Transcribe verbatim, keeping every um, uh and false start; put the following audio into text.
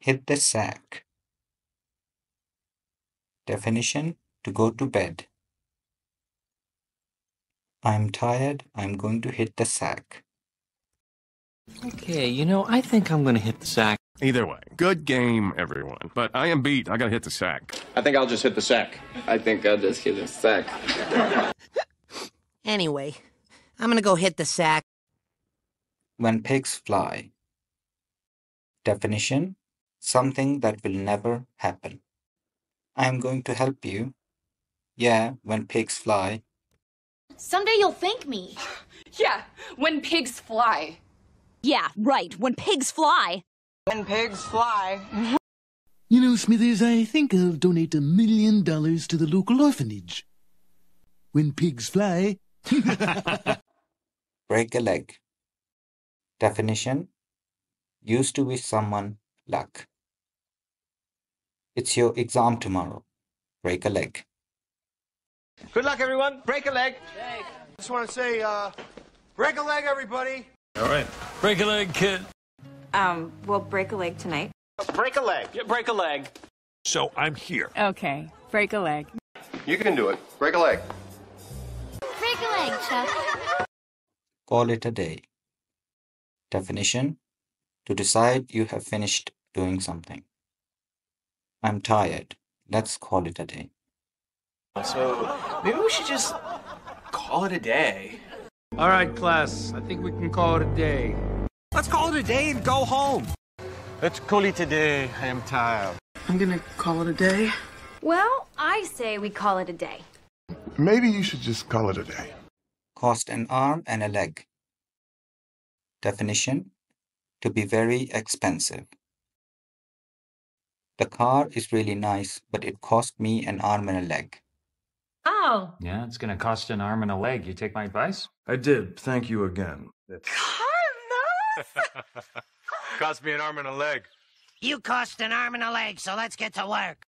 hit the sack. Definition: to go to bed. I'm tired. I'm going to hit the sack. Okay, you know, I think I'm going to hit the sack. Either way, good game, everyone. But I am beat. I got to hit the sack. I think I'll just hit the sack. I think I'll just hit the sack. Anyway, I'm going to go hit the sack. When pigs fly. Definition: something that will never happen. I am going to help you. Yeah, when pigs fly. Someday you'll thank me. Yeah, when pigs fly. Yeah, right, when pigs fly. When pigs fly. You know, Smithers, I think I'll donate a million dollars to the local orphanage. When pigs fly. Break a leg. Definition: used to wish someone luck. It's your exam tomorrow. Break a leg. Good luck, everyone. Break a leg. I just want to say, uh, break a leg, everybody. All right. Break a leg, kid. Um, we'll break a leg tonight. Break a leg. Yeah, break a leg. So I'm here. Okay. Break a leg. You can do it. Break a leg. Break a leg, Chuck. Call it a day. Definition: to decide you have finished doing something. I'm tired. Let's call it a day. So maybe we should just call it a day. All right, class. I think we can call it a day. Let's call it a day and go home. Let's call it a day. I am tired. I'm gonna call it a day. Well, I say we call it a day. Maybe you should just call it a day. Cost an arm and a leg. Definition: to be very expensive. The car is really nice, but it cost me an arm and a leg. Oh. Yeah, it's gonna cost an arm and a leg. You take my advice? I did. Thank you again. Carlos! Cost me an arm and a leg. You cost an arm and a leg, so let's get to work.